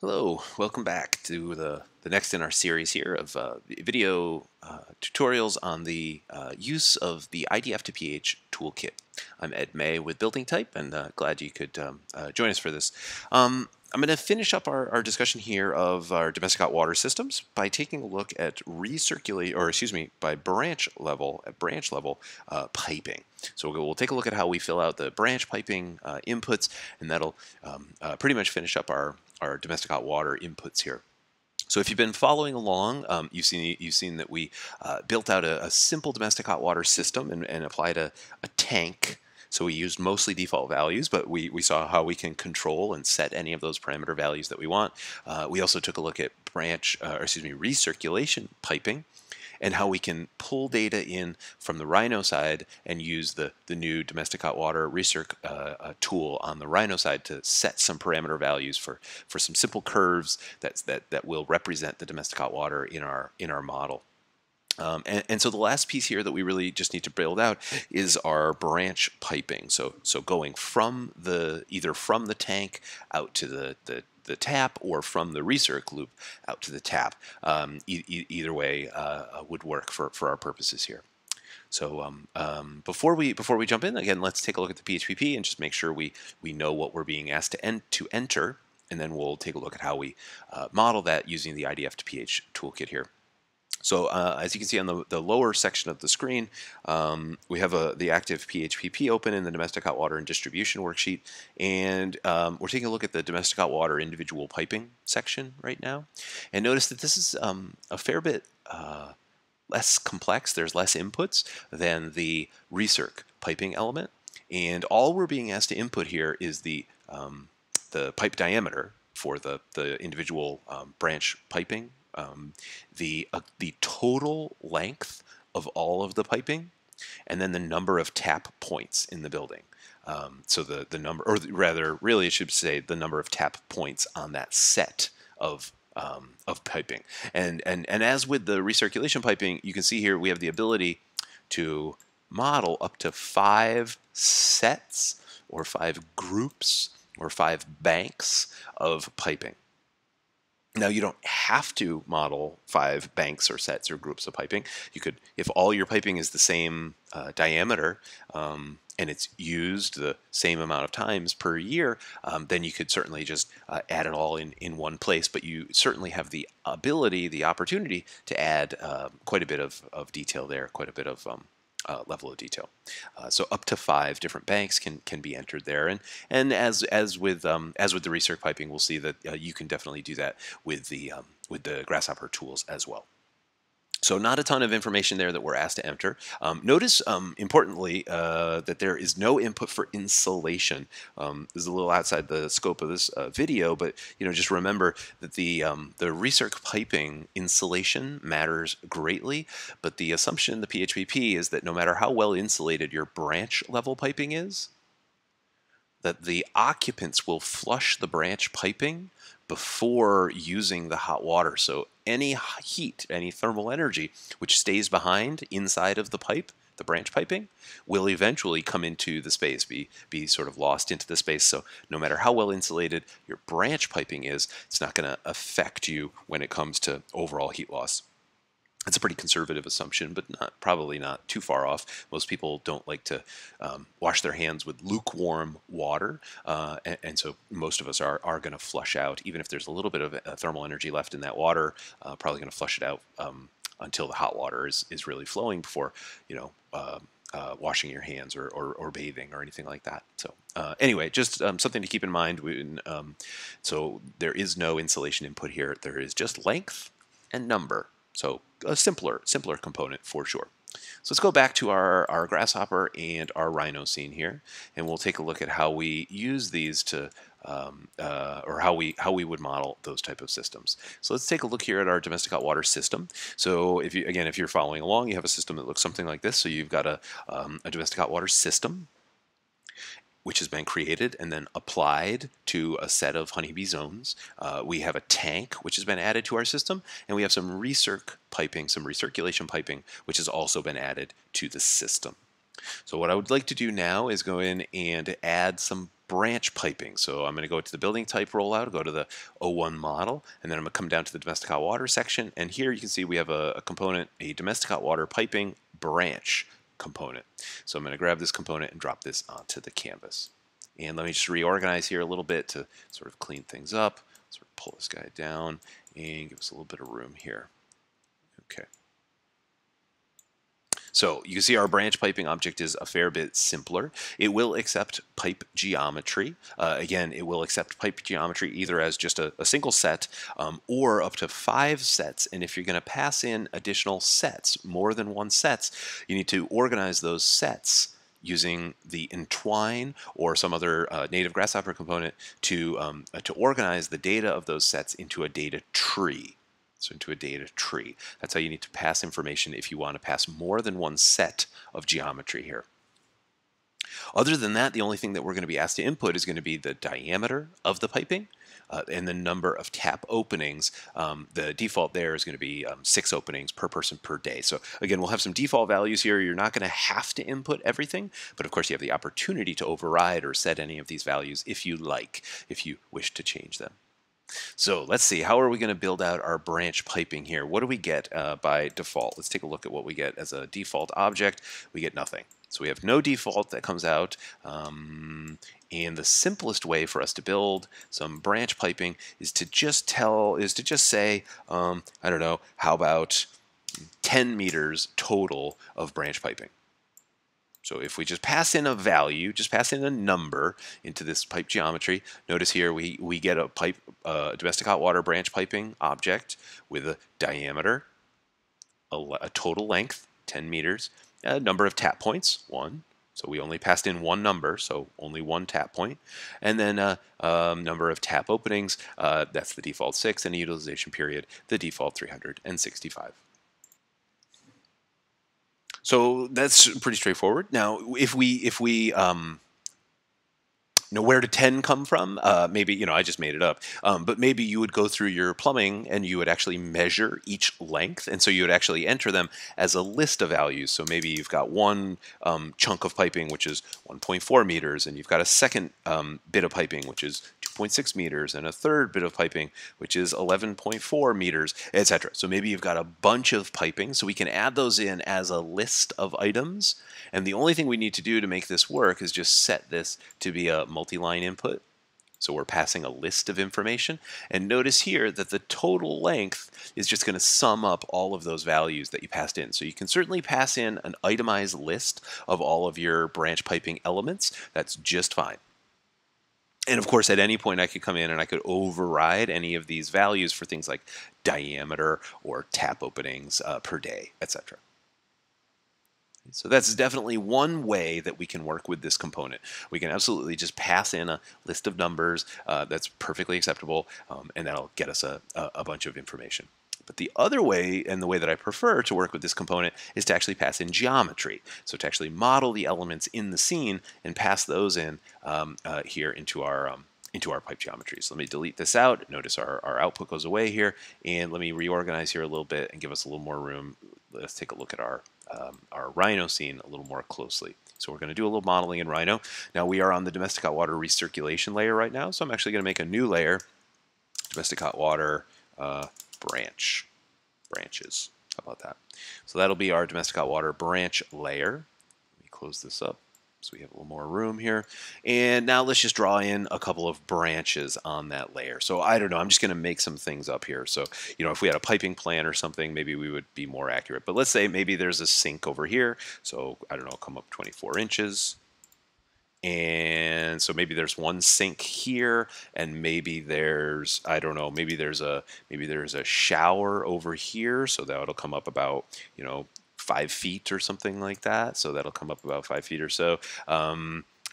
Hello, welcome back to the next in our series here of video tutorials on the use of the IDF2PH toolkit. I'm Ed May with Building Type, and glad you could join us for this. I'm going to finish up our discussion here of our domestic hot water systems by taking a look at branch level piping. So we'll take a look at how we fill out the branch piping inputs, and that'll pretty much finish up our domestic hot water inputs here. So if you've been following along, you've seen that we built out a simple domestic hot water system and applied a tank. So we used mostly default values, but we saw how we can control and set any of those parameter values that we want. We also took a look at recirculation piping, and how we can pull data in from the Rhino side and use the new domestic hot water recirc tool on the Rhino side to set some parameter values for some simple curves that will represent the domestic hot water in our model. And so the last piece here that we really just need to build out is our branch piping. So going from either from the tank out to the tap, or from the recirc loop out to the tap. Either way would work for our purposes here. So before we jump in, again, let's take a look at the PHPP and just make sure we know what we're being asked to enter, and then we'll take a look at how we model that using the IDF2PH toolkit here. So as you can see on the lower section of the screen, we have the active PHPP open in the domestic hot water and distribution worksheet, and we're taking a look at the domestic hot water individual piping section right now. And notice that this is a fair bit less complex. There's less inputs than the recirc piping element, and all we're being asked to input here is the pipe diameter for the individual branch piping. The total length of all of the piping, and then the number of tap points in the building. So the number, or rather, really, it should say the number of tap points on that set of piping. And as with the recirculation piping, you can see here we have the ability to model up to 5 sets, or 5 groups, or 5 banks of piping. Now, you don't have to model 5 banks or sets or groups of piping. You could, if all your piping is the same diameter and it's used the same amount of times per year, then you could certainly just add it all in one place. But you certainly have the ability, the opportunity to add quite a bit of detail there, quite a bit of level of detail. So up to 5 different banks can be entered there, and as with the recirc piping, we'll see that you can definitely do that with the Grasshopper tools as well. So not a ton of information there that we're asked to enter. Notice, importantly, that there is no input for insulation. This is a little outside the scope of this video, but just remember that the recirc piping insulation matters greatly. But the assumption in the PHPP is that no matter how well insulated your branch level piping is, that the occupants will flush the branch piping before using the hot water. So any heat, any thermal energy, which stays behind inside of the pipe, the branch piping, will eventually come into the space, be sort of lost into the space. So no matter how well insulated your branch piping is, it's not going to affect you when it comes to overall heat loss. It's a pretty conservative assumption, but probably not too far off. Most people don't like to wash their hands with lukewarm water, and so most of us are going to flush out, even if there's a little bit of thermal energy left in that water, probably going to flush it out until the hot water is really flowing before washing your hands or bathing or anything like that. So anyway, just something to keep in mind. So there is no insulation input here. There is just length and number. So a simpler component for sure. So let's go back to our Grasshopper and our Rhino scene here, and we'll take a look at how we use these to, or how we would model those type of systems. So let's take a look here at our domestic hot water system. So if you're following along, you have a system that looks something like this. So you've got a domestic hot water system, which has been created and then applied to a set of Honeybee zones. We have a tank, which has been added to our system, and we have some recirc piping, some recirculation piping, which has also been added to the system. So what I would like to do now is go in and add some branch piping. So I'm going to go to the building type rollout, go to the 01 model, and then I'm going to come down to the domestic hot water section. And here you can see we have a component, a domestic hot water piping branch component. So I'm going to grab this component and drop this onto the canvas. And let me just reorganize here a little bit to sort of clean things up, sort of pull this guy down and give us a little bit of room here. Okay. So you can see our branch piping object is a fair bit simpler. It will accept pipe geometry. Again, it will accept pipe geometry either as just a single set or up to 5 sets. And if you're going to pass in additional sets, more than 1 sets, you need to organize those sets using the Entwine or some other native Grasshopper component to organize the data of those sets into a data tree. So into a data tree. That's how you need to pass information if you want to pass more than 1 set of geometry here. Other than that, the only thing that we're going to be asked to input is going to be the diameter of the piping and the number of tap openings. The default there is going to be 6 openings per person per day. So again, we'll have some default values here. You're not going to have to input everything, but of course you have the opportunity to override or set any of these values if you like, if you wish to change them. So let's see, how are we going to build out our branch piping here? What do we get by default? Let's take a look at what we get as a default object. We get nothing. So we have no default that comes out. And the simplest way for us to build some branch piping is to just say, I don't know, how about 10 meters total of branch piping? So if we just pass in a value, just pass in a number into this pipe geometry, notice here we get a pipe, domestic hot water branch piping object with a diameter, a total length, 10 meters, a number of tap points, 1. So we only passed in 1 number, so only 1 tap point. And then number of tap openings, that's the default 6, and a utilization period, the default 365. So that's pretty straightforward. Now, if we know where did 10 come from, maybe, you know, I just made it up, but maybe you would go through your plumbing and you would actually measure each length, and so you would actually enter them as a list of values. So maybe you've got one chunk of piping, which is 1.4 meters, and you've got a second bit of piping, which is 2.6 meters, and a third bit of piping, which is 11.4 meters, etc. So maybe you've got a bunch of piping, so we can add those in as a list of items. And the only thing we need to do to make this work is just set this to be a multi-line input. So we're passing a list of information. And notice here that the total length is just going to sum up all of those values that you passed in. So you can certainly pass in an itemized list of all of your branch piping elements. That's just fine. And of course, at any point, I could come in and I could override any of these values for things like diameter or tap openings per day, etc. So that's definitely one way that we can work with this component. We can absolutely just pass in a list of numbers that's perfectly acceptable, and that'll get us a bunch of information. But the other way, and the way that I prefer to work with this component, is to actually pass in geometry. So to actually model the elements in the scene and pass those in here into our pipe geometry. So let me delete this out. Notice our output goes away here, and let me reorganize here a little bit and give us a little more room. Let's take a look at our Rhino scene a little more closely. So we're going to do a little modeling in Rhino. Now we are on the domestic hot water recirculation layer right now, so I'm actually going to make a new layer, domestic hot water. Branches. How about that? So that'll be our domestic hot water branch layer. Let me close this up so we have a little more room here. And now let's just draw in a couple of branches on that layer. So I don't know, I'm just going to make some things up here. So, you know, if we had a piping plan or something, maybe we would be more accurate. But let's say maybe there's a sink over here. So I don't know, I'll come up 24 inches. And so maybe there's one sink here, and maybe there's, I don't know, maybe there's a shower over here, so that'll come up about, you know, 5 feet or something like that. So that'll come up about 5 feet or so.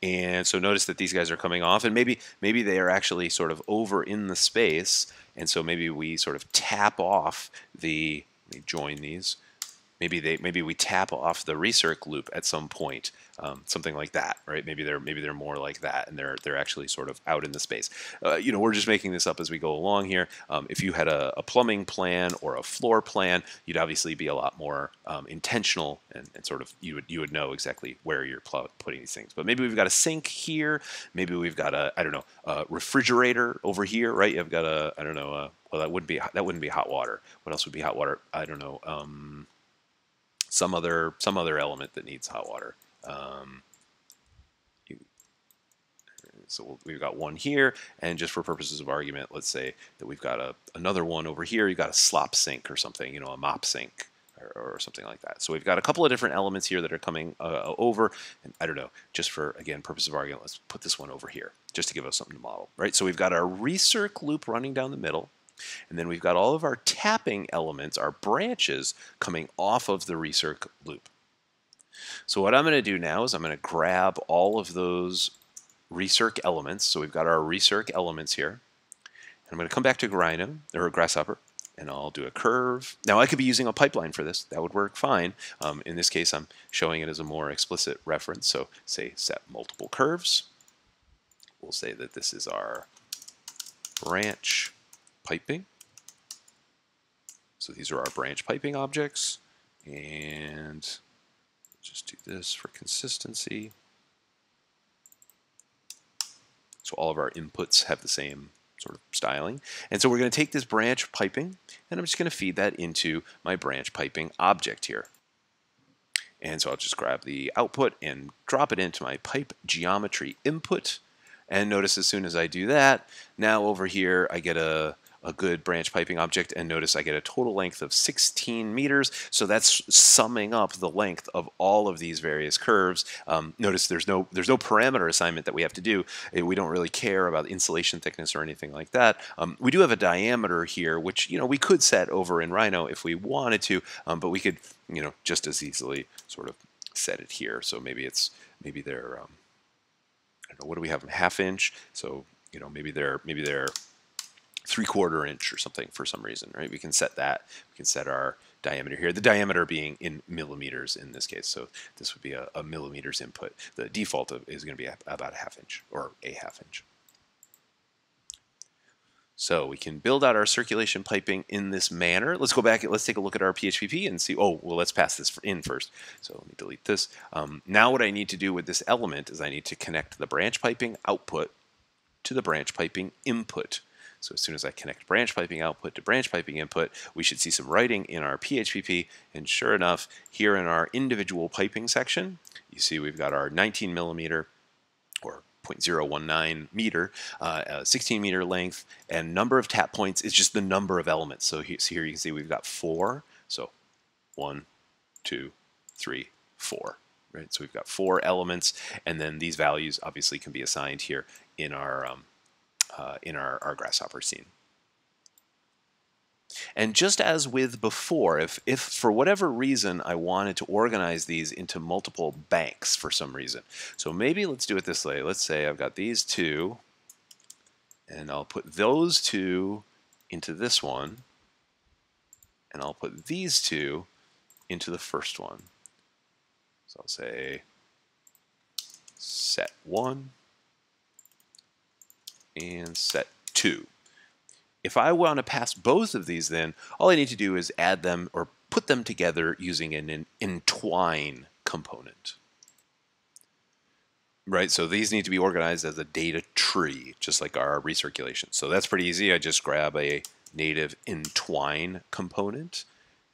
And so notice that these guys are coming off, and maybe they are actually sort of over in the space, and so maybe we sort of tap off the, let me join these, maybe we tap off the recirc loop at some point. something like that, right? Maybe they're more like that, and they're actually sort of out in the space. You know, we're just making this up as we go along here. If you had a plumbing plan or a floor plan, you'd obviously be a lot more intentional, and sort of you would know exactly where you're putting these things. But maybe we've got a sink here. Maybe we've got a, I don't know, a refrigerator over here, right? You've got a, I don't know, well, that wouldn't be hot water. What else would be hot water? I don't know. Some other element that needs hot water. So we've got one here, and just for purposes of argument, let's say that we've got another one over here. You've got a slop sink or something, you know, a mop sink or something like that. So we've got a couple of different elements here that are coming over, and I don't know, just for, again, purpose of argument, let's put this one over here, just to give us something to model, right? So we've got our recirc loop running down the middle, and then we've got all of our tapping elements, our branches, coming off of the recirc loop. So what I'm going to do now is I'm going to grab all of those recirc elements. So we've got our recirc elements here. And I'm going to come back to Rhino, or Grasshopper, and I'll do a curve. Now I could be using a pipeline for this. That would work fine. In this case, I'm showing it as a more explicit reference. So say set multiple curves. We'll say that this is our branch piping. So these are our branch piping objects. And just do this for consistency. So all of our inputs have the same sort of styling. And so we're going to take this branch piping, and I'm just going to feed that into my branch piping object here. And so I'll just grab the output and drop it into my pipe geometry input. And notice as soon as I do that, now over here I get a good branch piping object, and notice I get a total length of 16 meters. So that's summing up the length of all of these various curves. Notice there's no parameter assignment that we have to do. We don't really care about insulation thickness or anything like that. We do have a diameter here, which, you know, we could set over in Rhino if we wanted to, but we could, you know, just as easily sort of set it here. So maybe they're I don't know, what do we have them, half inch? So, you know, maybe they're 3/4 inch or something for some reason, right? We can set that. We can set our diameter here, the diameter being in millimeters in this case. So this would be a millimeters input. The default is going to be about a half inch or a half inch. So we can build out our circulation piping in this manner. Let's go back and let's take a look at our PHPP and see, oh, well, let's pass this in first. So let me delete this. Now what I need to do with this element is I need to connect the branch piping output to the branch piping input. So as soon as I connect branch piping output to branch piping input, we should see some writing in our PHPP. And sure enough, here in our individual piping section, you see we've got our 19 millimeter or 0.019 meter, 16 meter length, and number of tap points is just the number of elements. So here you can see we've got 4. So 1, 2, 3, 4. Right? So we've got 4 elements, and then these values obviously can be assigned here in our Grasshopper scene. And just as with before, if for whatever reason I wanted to organize these into multiple banks for some reason, so maybe let's do it this way. Let's say I've got these two, and I'll put those two into this one, and I'll put these two into the first one. So I'll say set 1 and set 2. If I want to pass both of these, then all I need to do is add them or put them together using an entwine component. Right, so these need to be organized as a data tree, just like our recirculation. So that's pretty easy. I just grab a native entwine component,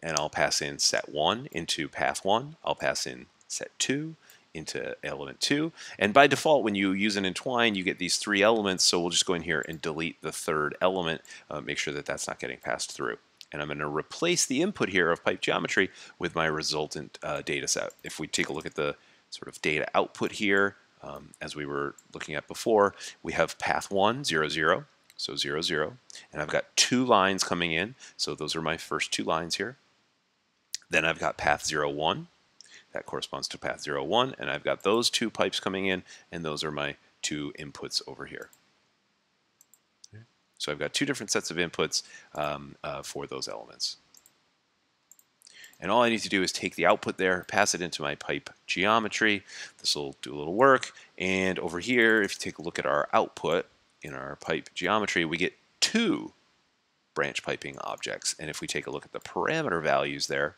and I'll pass in set 1 into path 1. I'll pass in set 2 into element 2, and by default when you use an entwine you get these 3 elements, so we'll just go in here and delete the 3rd element, make sure that that's not getting passed through, and I'm going to replace the input here of pipe geometry with my resultant data set. If we take a look at the sort of data output here, as we were looking at before, we have path 1, 0, 0, so 0, 0, and I've got 2 lines coming in, so those are my first 2 lines here. Then I've got path 0, 1, that corresponds to path 0, 1, and I've got those 2 pipes coming in, and those are my 2 inputs over here. Okay. So I've got 2 different sets of inputs for those elements. And all I need to do is take the output there, pass it into my pipe geometry. This will do a little work. And over here, if you take a look at our output in our pipe geometry, we get two branch piping objects. And if we take a look at the parameter values there,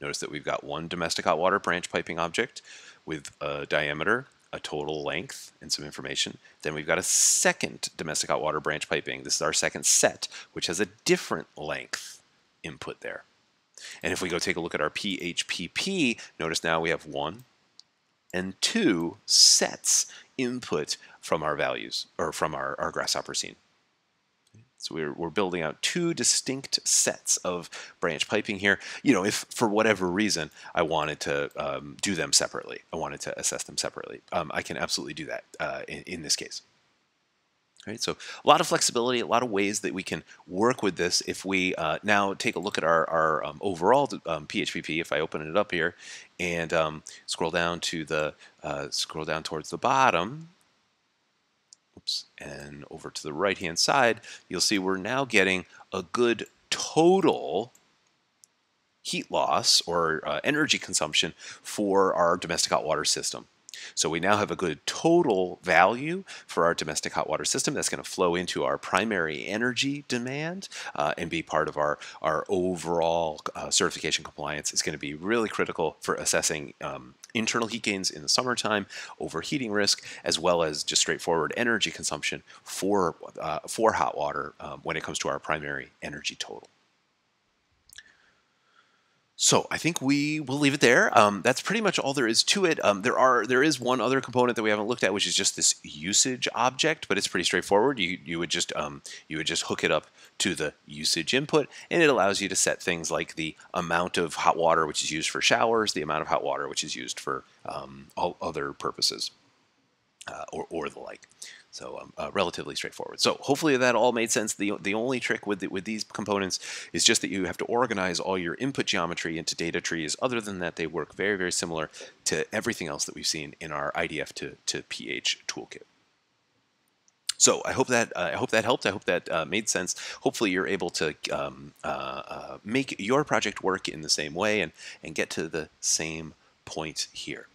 notice that we've got one domestic hot water branch piping object with a diameter, a total length, and some information. Then we've got a second domestic hot water branch piping. This is our second set, which has a different length input there. And if we go take a look at our PHPP, notice now we have one and two sets input from our values, or from our Grasshopper scene. So we're building out two distinct sets of branch piping here. You know, if for whatever reason I wanted to do them separately, I wanted to assess them separately, I can absolutely do that in this case. All right, so a lot of flexibility, a lot of ways that we can work with this. If we now take a look at our overall PHPP, if I open it up here and scroll down to the scroll down towards the bottom, oops, and over to the right-hand side, you'll see we're now getting a good total heat loss or energy consumption for our domestic hot water system. So we now have a good total value for our domestic hot water system that's going to flow into our primary energy demand and be part of our overall certification compliance. It's going to be really critical for assessing internal heat gains in the summertime, overheating risk, as well as just straightforward energy consumption for hot water when it comes to our primary energy total. So I think we will leave it there. That's pretty much all there is to it. There is one other component that we haven't looked at, which is just this usage object, but it's pretty straightforward. You would just hook it up to the usage input, and it allows you to set things like the amount of hot water which is used for showers, the amount of hot water which is used for all other purposes, or the like. So relatively straightforward. So hopefully that all made sense. The only trick with these components is just that you have to organize all your input geometry into data trees. Other than that, they work very, very similar to everything else that we've seen in our IDF to PH toolkit. So I hope that helped. I hope that made sense. Hopefully you're able to make your project work in the same way and get to the same point here.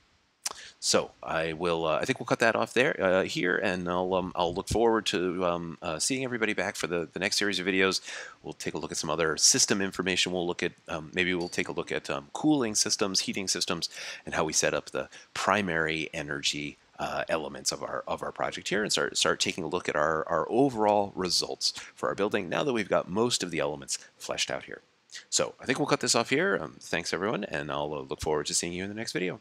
So I will. I think we'll cut that off there here, and I'll look forward to seeing everybody back for the next series of videos. We'll take a look at some other system information. We'll look at maybe we'll take a look at cooling systems, heating systems, and how we set up the primary energy elements of our project here, and start taking a look at our overall results for our building now that we've got most of the elements fleshed out here. So I think we'll cut this off here. Thanks everyone, and I'll look forward to seeing you in the next video.